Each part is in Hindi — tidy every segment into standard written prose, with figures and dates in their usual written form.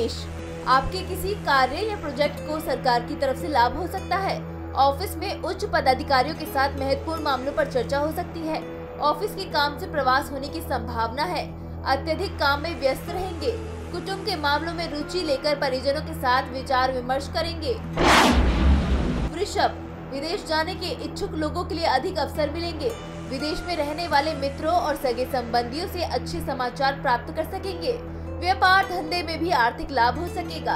निवेश। आपके किसी कार्य या प्रोजेक्ट को सरकार की तरफ से लाभ हो सकता है। ऑफिस में उच्च पदाधिकारियों के साथ महत्वपूर्ण मामलों पर चर्चा हो सकती है। ऑफिस के काम से प्रवास होने की संभावना है। अत्यधिक काम में व्यस्त रहेंगे। कुटुंब के मामलों में रुचि लेकर परिजनों के साथ विचार विमर्श करेंगे। वृषभ, विदेश जाने के इच्छुक लोगों के लिए अधिक अवसर मिलेंगे। विदेश में रहने वाले मित्रों और सगे संबंधियों से अच्छे समाचार प्राप्त कर सकेंगे। व्यापार धंधे में भी आर्थिक लाभ हो सकेगा।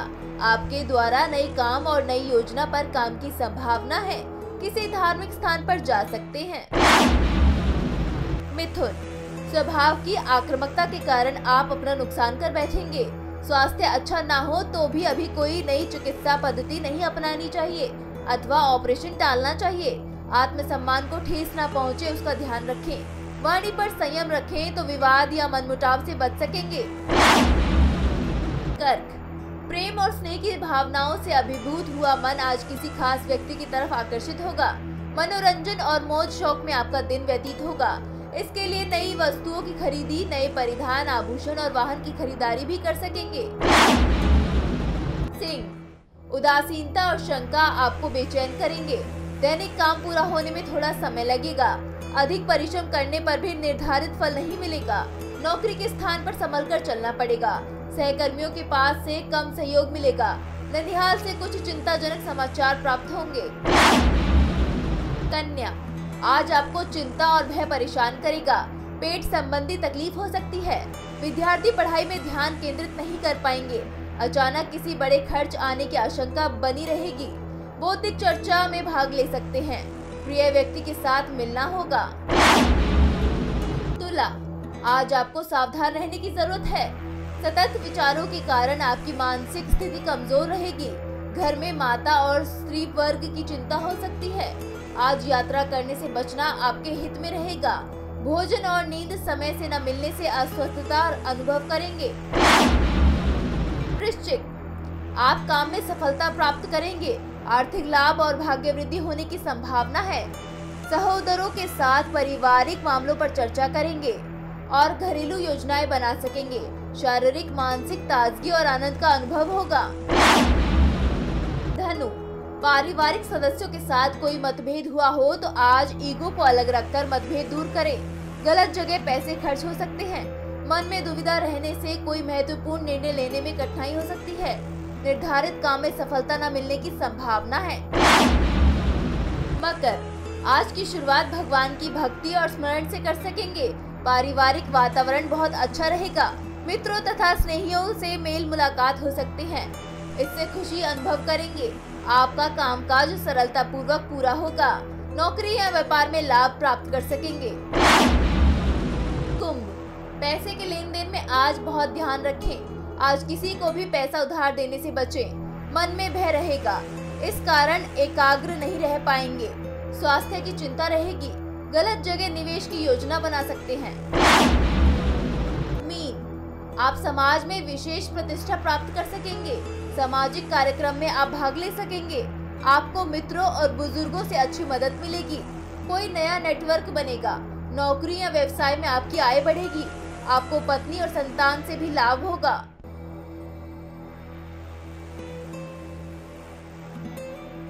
आपके द्वारा नए काम और नई योजना पर काम की संभावना है। किसी धार्मिक स्थान पर जा सकते हैं। मिथुन, स्वभाव की आक्रामकता के कारण आप अपना नुकसान कर बैठेंगे। स्वास्थ्य अच्छा ना हो तो भी अभी कोई नई चिकित्सा पद्धति नहीं अपनानी चाहिए अथवा ऑपरेशन टालना चाहिए। आत्मसम्मान को ठेस न पहुँचे उसका ध्यान रखें। वाणी पर संयम रखें तो विवाद या मनमुटाव से बच सकेंगे। कर्क, प्रेम और स्नेह की भावनाओं से अभिभूत हुआ मन आज किसी खास व्यक्ति की तरफ आकर्षित होगा। मनोरंजन और मौज शौक में आपका दिन व्यतीत होगा। इसके लिए नई वस्तुओं की खरीदी, नए परिधान, आभूषण और वाहन की खरीदारी भी कर सकेंगे। सिंह, उदासीनता और शंका आपको बेचैन करेंगे। दैनिक काम पूरा होने में थोड़ा समय लगेगा। अधिक परिश्रम करने पर भी निर्धारित फल नहीं मिलेगा। नौकरी के स्थान पर संभलकर चलना पड़ेगा। सहकर्मियों के पास से कम सहयोग मिलेगा। ननिहाल से कुछ चिंताजनक समाचार प्राप्त होंगे। कन्या, आज आपको चिंता और भय परेशान करेगा। पेट संबंधी तकलीफ हो सकती है। विद्यार्थी पढ़ाई में ध्यान केंद्रित नहीं कर पाएंगे। अचानक किसी बड़े खर्च आने की आशंका बनी रहेगी। बौद्धिक चर्चा में भाग ले सकते हैं। प्रिय व्यक्ति के साथ मिलना होगा। तुला, आज आपको सावधान रहने की जरूरत है। सतत विचारों के कारण आपकी मानसिक स्थिति कमजोर रहेगी। घर में माता और स्त्री वर्ग की चिंता हो सकती है। आज यात्रा करने से बचना आपके हित में रहेगा। भोजन और नींद समय से न मिलने से अस्वस्थता अनुभव करेंगे। वृश्चिक, आप काम में सफलता प्राप्त करेंगे। आर्थिक लाभ और भाग्य वृद्धि होने की संभावना है। सहोदरों के साथ पारिवारिक मामलों पर चर्चा करेंगे और घरेलू योजनाएं बना सकेंगे। शारीरिक मानसिक ताजगी और आनंद का अनुभव होगा। धनु, पारिवारिक सदस्यों के साथ कोई मतभेद हुआ हो तो आज ईगो को अलग रखकर मतभेद दूर करें। गलत जगह पैसे खर्च हो सकते हैं। मन में दुविधा रहने से कोई महत्वपूर्ण निर्णय लेने में कठिनाई हो सकती है। निर्धारित काम में सफलता न मिलने की संभावना है। मकर, आज की शुरुआत भगवान की भक्ति और स्मरण से कर सकेंगे। पारिवारिक वातावरण बहुत अच्छा रहेगा। मित्रों तथा स्नेहियों से मेल मुलाकात हो सकते हैं। इससे खुशी अनुभव करेंगे। आपका कामकाज सरलता पूर्वक पूरा होगा। नौकरी या व्यापार में लाभ प्राप्त कर सकेंगे। कुंभ, पैसे के लेन देन में आज बहुत ध्यान रखें। आज किसी को भी पैसा उधार देने से बचें। मन में भय रहेगा, इस कारण एकाग्र नहीं रह पाएंगे। स्वास्थ्य की चिंता रहेगी। गलत जगह निवेश की योजना बना सकते हैं। मीन, आप समाज में विशेष प्रतिष्ठा प्राप्त कर सकेंगे। सामाजिक कार्यक्रम में आप भाग ले सकेंगे। आपको मित्रों और बुजुर्गों से अच्छी मदद मिलेगी। कोई नया नेटवर्क बनेगा। नौकरी या व्यवसाय में आपकी आय बढ़ेगी। आपको पत्नी और संतान से भी लाभ होगा।